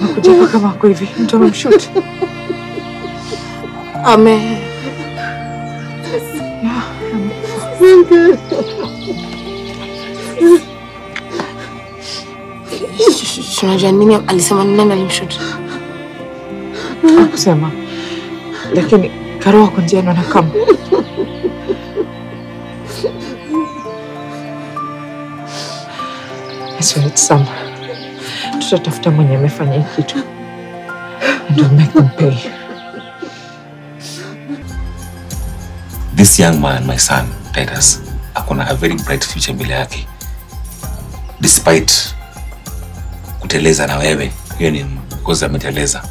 Anakuja paka wako hivi, mtu amemshoot. Ame. Tunajua nini alisema nani alimshoot? Hakusema. Lakini karo wako ndiye anakam. Asante sana. Tutatafuta mwenye amefanya kitu. And we'll make them pay. This young man, my son, Titus, akona a very bright future mbele yake. Despite kuteleza na wewe, hiyo ni because ameteleza.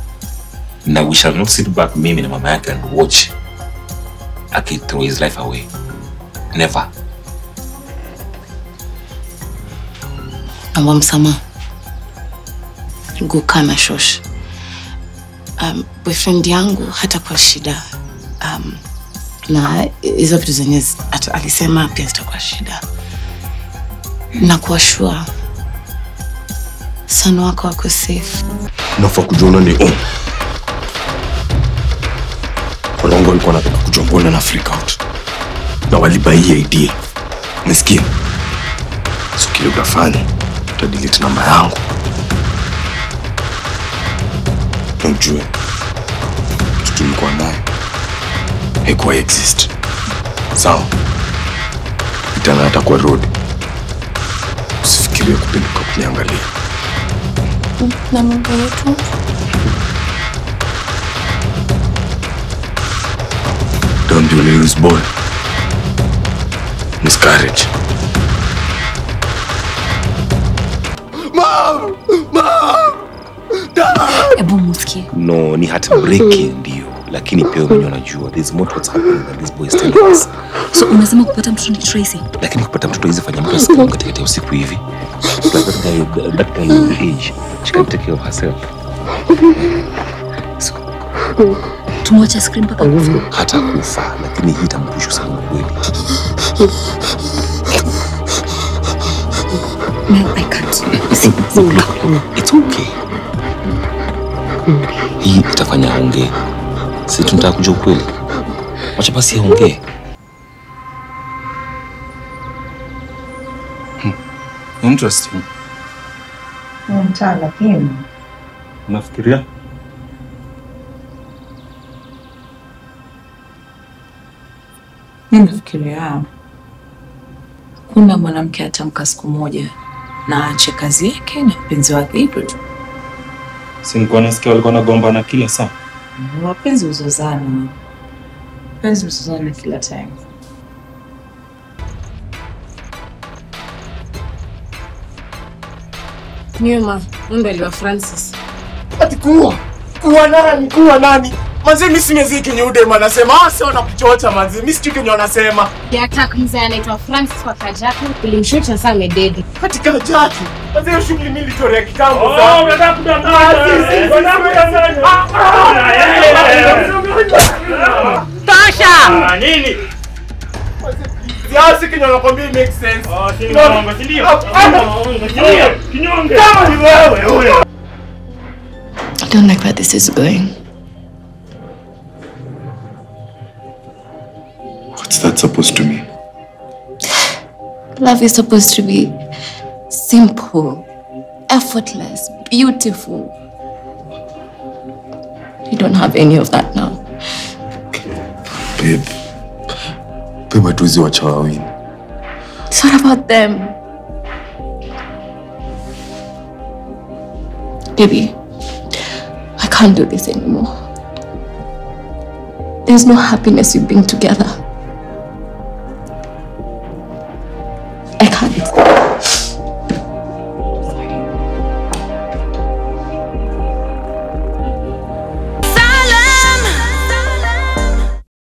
Na we shall not sit back, mimi na mama yake, and watch Aki throw his life away. Never. Naomba msamaha. Ngo kama shosh. Boyfriend yangu hata kwa shida. Na hizo vitu zenye alisema pia zitakuwa shida. Na kwa sure sana wako wako safe. Na fa kujiona ni on. Kolongo alikuwa anataka kujombona na freak out. Na walibai hii idea. Nisikie. Sikio gafani. Delete namba yangu. Unjue. Tutumko naye. Heko exist. Sawa. Itana atakuwa road. Usifikirie kupeleka kuniangalia. Na mambo yetu. Don't you lose boy. Miscarriage. Mom! Mom! Dad! Ebu musikie. No, ni heartbreaking ndio. Lakini peo mwenye unajua. There's more to what's happening than this boy is telling us. So, unazima kupata mtoto ni Tracy? Lakini kupata mtoto hizi fanya mtu asikia mkateketea usiku hivi. That guy will age. She can take care of herself. So, tumwacha scream paka kufa. Hata kufa. Lakini hii itampush sana kweli. No, I can't. It's okay. Hii itafanya aongee. Sisi tunataka kujua kweli. Wacha basi aongee. Interesting. Mtala pia. Unafikiria? Ninafikiria. Kuna mwanamke atamka siku moja na aache kazi yake na mpenzi wake hivyo tu. Singekuwa nasikia walikuwa wanagombana kila saa. Wapenzi uzozana. Wapenzi uzozana kila time. Nyuma, mbele wa Francis. Ati kuwa nani, kuwa nani? Manzi misi mezi kinyo udema nasema. Asa wanakuchocha manzi, misi kinyo nasema. Ya attack mzee anaitwa Francis kwa Kajaku. Ulimshuta saa mededi. Hati Kajaku? Manzi yo shugli mili tore ya kitambo saa. Oh, mnataka kudanganya. Tosha! Nini? Ziasi kinyo nakwambia make sense. Oh, kinyo. Kinyo. Kinyo. Kinyo. I don't like where this is going. That's supposed to mean? Love is supposed to be simple, effortless, beautiful. You don't have any of that now. Babe. Babe, what was your child? It's not about them. Baby, I can't do this anymore. There's no happiness in being together.